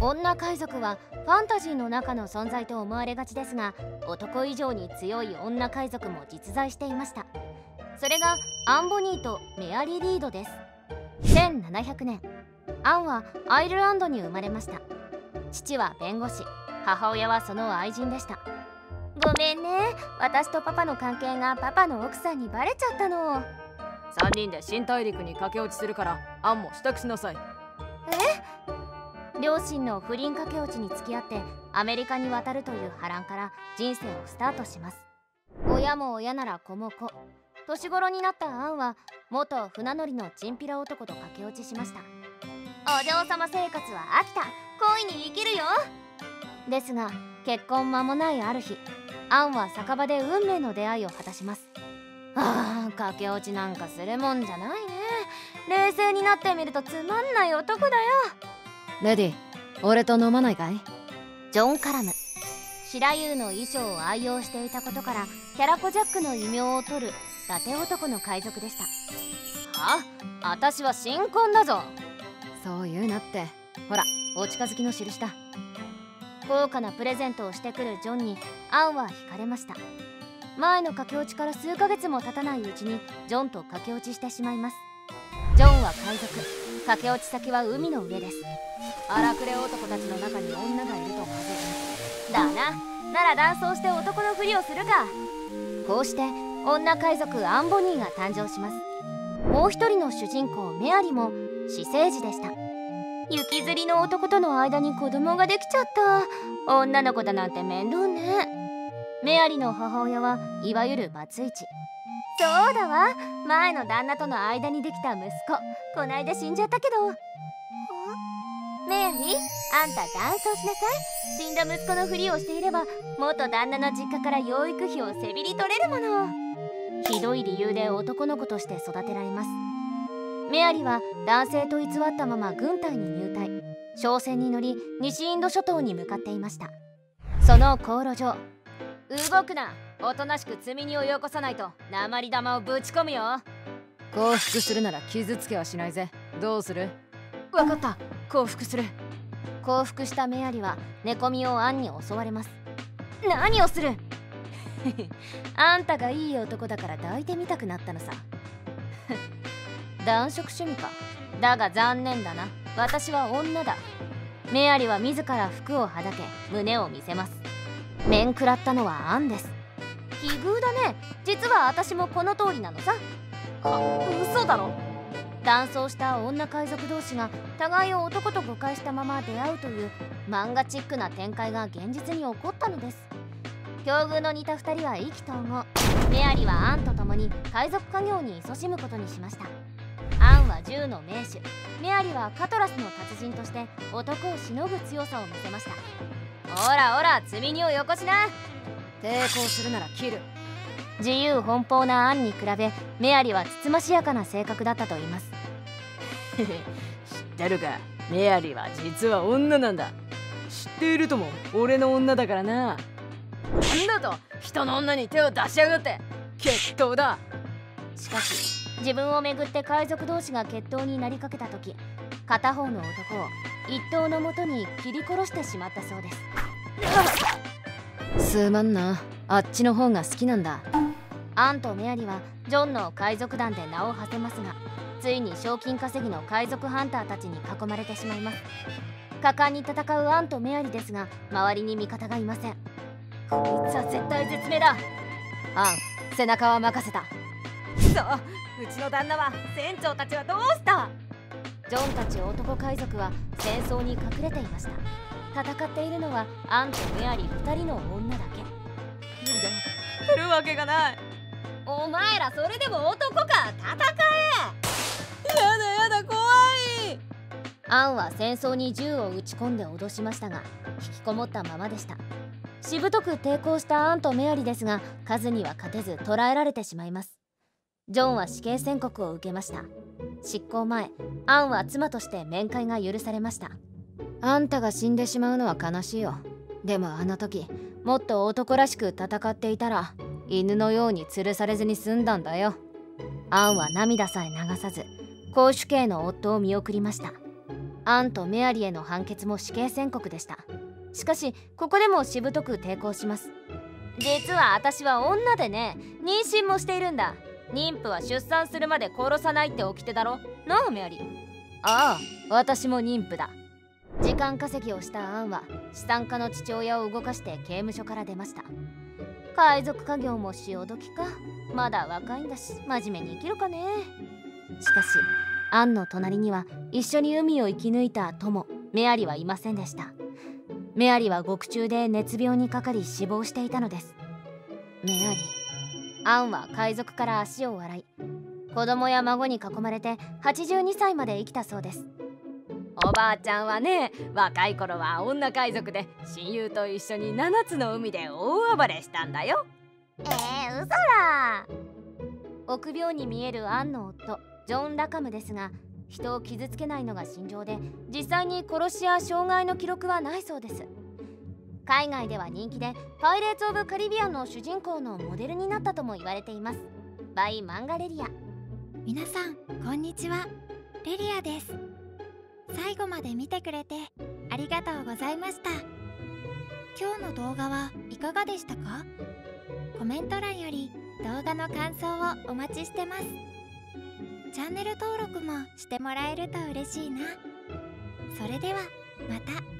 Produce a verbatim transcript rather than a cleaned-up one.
女海賊はファンタジーの中の存在と思われがちですが、男以上に強い女海賊も実在していました。それがアン・ボニーとメアリー・リードです。せんななひゃくねん、アンはアイルランドに生まれました。父は弁護士、母親はその愛人でした。ごめんね、私とパパの関係がパパの奥さんにバレちゃったの。さんにんで新大陸に駆け落ちするから、アンも支度しなさい。え？両親の不倫駆け落ちに付き合ってアメリカに渡るという波乱から人生をスタートします。親も親なら子も子。年頃になったアンは元船乗りのチンピラ男と駆け落ちしました。お嬢様生活は飽きた、恋に生きるよ。ですが結婚間もないある日、アンは酒場で運命の出会いを果たします。ああ、駆け落ちなんかするもんじゃないね。冷静になってみるとつまんない男だよ。レディ、俺と飲まないかい？ジョン・カラム、白湯の衣装を愛用していたことからキャラコジャックの異名を取る伊達男の海賊でした。はあ、私は新婚だぞ。そう言うなって、ほらお近づきの印だ。高価なプレゼントをしてくるジョンにアンは惹かれました。前の駆け落ちから数ヶ月も経たないうちにジョンと駆け落ちしてしまいます。ジョンは海賊、駆け落ち先は海の上です。荒くれ男たちの中に女がいると風だな。なら男装して男のふりをするか。こうして女海賊アン・ボニーが誕生します。もう一人の主人公メアリも私生児でした。雪吊りの男との間に子供ができちゃった。女の子だなんて面倒ね。メアリの母親はいわゆるバツイチ。そうだわ、前の旦那との間にできた息子、こないだ死んじゃったけど。メアリー、あんた男装しなさい。死んだ息子のふりをしていれば元旦那の実家から養育費をせびり取れるもの。ひどい理由で男の子として育てられます。メアリは男性と偽ったまま軍隊に入隊、商船に乗り西インド諸島に向かっていました。その航路上、動くな、おとなしく積み荷をよこさないと鉛玉をぶち込むよ。降伏するなら傷つけはしないぜ。どうする？わかった、降伏する。降伏したメアリは寝込みをアンに襲われます。何をする？あんたがいい男だから抱いてみたくなったのさ。男色趣味か。だが残念だな、私は女だ。メアリは自ら服をはだけ胸を見せます。面食らったのはアンです。奇遇だね、実は私もこの通りなのさ。あ、嘘だろ。男装した女海賊同士が互いを男と誤解したまま出会うという漫画チックな展開が現実に起こったのです。境遇の似たふたりは意気投合。メアリはアンと共に海賊家業に勤しむことにしました。アンは銃の名手、メアリはカトラスの達人として男をしのぐ強さを見せました。おらおら、積み荷をよこしな。抵抗するなら切る。自由奔放なアンに比べメアリはつつましやかな性格だったといいます。知ってるか、メアリは実は女なんだ。知っているとも、俺の女だからな。なんだと、人の女に手を出しやがって決闘だ。しかし自分をめぐって海賊同士が決闘になりかけた時、片方の男を一刀のもとに切り殺してしまったそうです。すまんな、あっちの方が好きなんだ。アンとメアリはジョンの海賊団で名を馳せますが、ついに賞金稼ぎの海賊ハンターたちに囲まれてしまいます。果敢に戦うアンとメアリですが、周りに味方がいません。こいつは絶対絶命だ。アン、背中は任せた。そう、うちの旦那は、船長たちはどうした？ジョンたち男海賊は戦争に隠れていました。戦っているのはアンとメアリーふたりの女だけ。無理だ、来るわけがない。お前らそれでも男か、戦え。やだやだ、怖い。アンは戦争に銃を撃ち込んで脅しましたが、引きこもったままでした。しぶとく抵抗したアンとメアリーですが、数には勝てず捕らえられてしまいます。ジョンは死刑宣告を受けました。執行前、アンは妻として面会が許されました。あんたが死んでしまうのは悲しいよ。でもあの時、もっと男らしく戦っていたら、犬のように吊るされずに済んだんだよ。アンは涙さえ流さず、絞首刑の夫を見送りました。アンとメアリへの判決も死刑宣告でした。しかしここでもしぶとく抵抗します。実は私は女でね、妊娠もしているんだ。妊婦は出産するまで殺さないって掟だろ。なあメアリー。ああ、私も妊婦だ。時間稼ぎをしたアンは資産家の父親を動かして刑務所から出ました。海賊家業も潮時か。まだ若いんだし真面目に生きるかね。しかしアンの隣には一緒に海を生き抜いた友メアリはいませんでした。メアリは獄中で熱病にかかり死亡していたのです。メアリー。アンは海賊から足を洗い、子供や孫に囲まれてはちじゅうにさいまで生きたそうです。おばあちゃんはね、若い頃は女海賊で親友と一緒にななつの海で大暴れしたんだよ。えー、うそら。臆病に見えるアンの夫ジョン・ラカムですが、人を傷つけないのが信条で、実際に殺しや傷害の記録はないそうです。海外では人気で、パイレーツ・オブ・カリビアンの主人公のモデルになったとも言われています。バイ・マンガレリア。皆さん、こんにちは。レリアです。最後まで見てくれてありがとうございました。今日の動画はいかがでしたか？コメント欄より動画の感想をお待ちしてます。チャンネル登録もしてもらえると嬉しいな。それではまた。